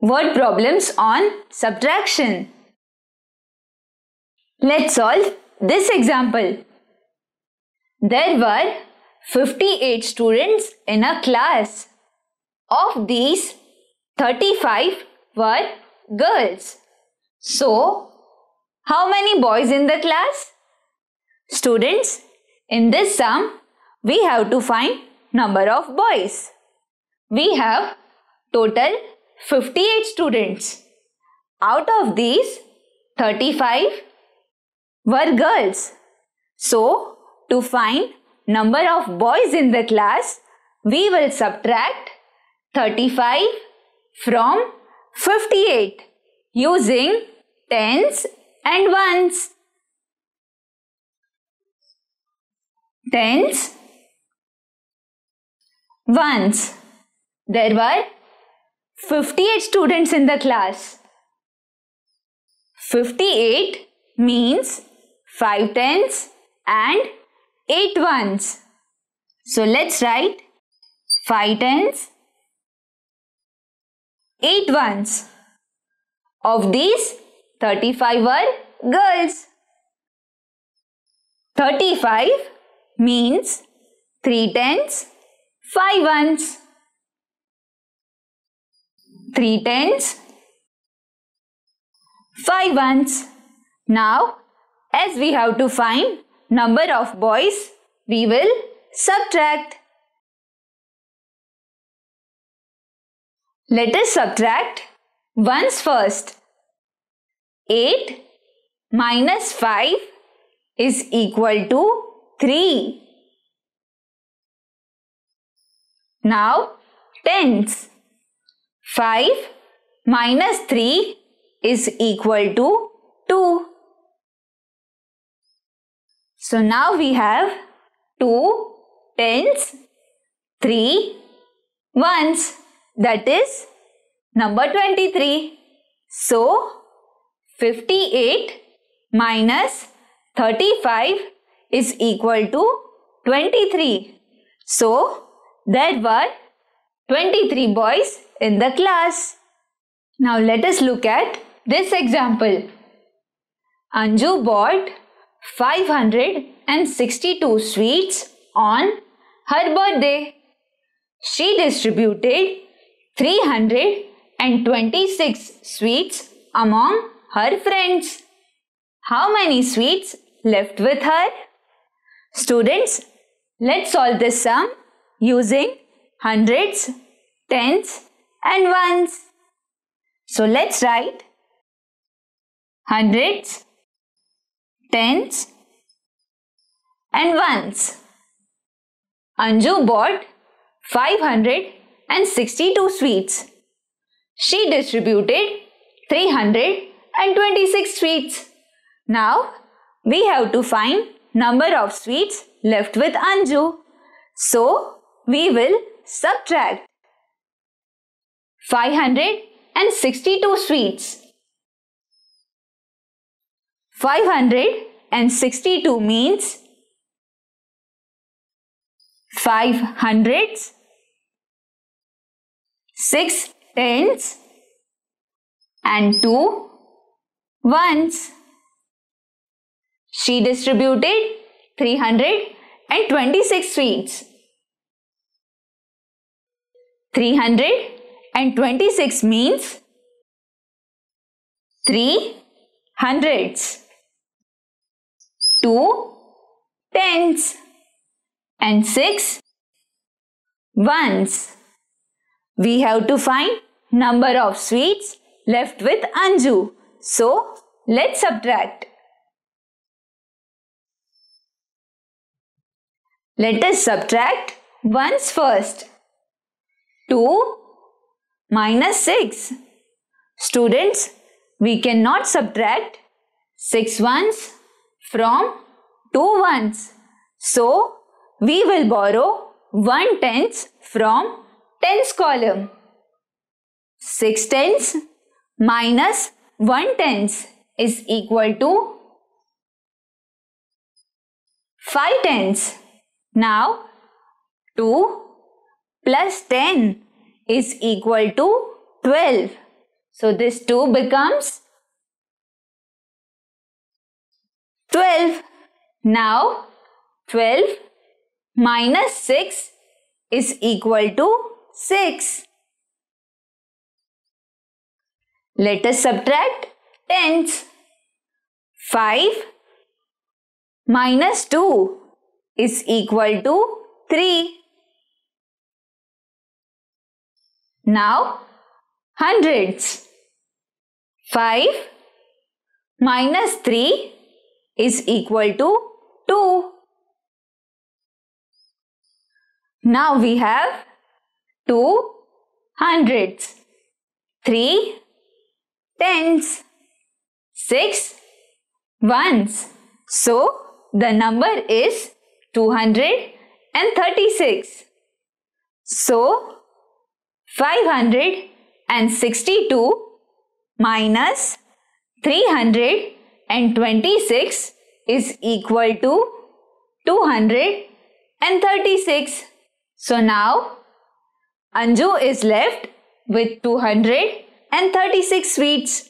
Word problems on subtraction. Let's solve this example. There were 58 students in a class. Of these, 35 were girls. So, how many boys in the class? Students, in this sum, we have to find number of boys. We have total 58 students. Out of these, 35 were girls. So, to find number of boys in the class, we will subtract 35 from 58 using tens and ones. Tens, ones. There were 58 students in the class. 58 means 5 tens and 8 ones. So let's write 5 tens, 8 ones. Of these, 35 were girls. 35 means 3 tens, 5 ones. 3 tens, 5 ones. Now, as we have to find number of boys, we will subtract. Let us subtract ones first. 8 minus 5 is equal to 3. Now, tens. 5 minus 3 is equal to 2. So now we have 2 tens, 3 ones, that is number 23. So 58 minus 35 is equal to 23. So there were 23 boys in the class. Now let us look at this example. Anju bought 562 sweets on her birthday. She distributed 326 sweets among her friends. How many sweets left with her? Students, let's solve this sum using hundreds, tens and ones. So let's write hundreds, tens and ones. Anju bought 562 sweets. She distributed 326 sweets. Now we have to find number of sweets left with Anju. So we will subtract 562 sweets. 562 means 5 hundreds, 6 tens and 2 ones. She distributed 326 sweets. 326 means 3 hundreds, 2 tens and 6 ones. We have to find number of sweets left with Anju. So let's subtract. Let us subtract ones first. 2 minus 6. Students, we cannot subtract 6 ones from 2 ones. So, we will borrow 1 tenth from tens column. 6 tenths minus 1 tenth is equal to 5 tenths. Now, 2 plus 10 is equal to 12. So this 2 becomes 12. Now 12 minus 6 is equal to 6. Let us subtract tens. 5 minus 2 is equal to 3. Now hundreds. 5 minus 3 is equal to 2. Now we have 2 hundreds, 3 tens, 6 ones. So the number is 236. So 562 minus 326 is equal to 236. So now Anju is left with 236 sweets.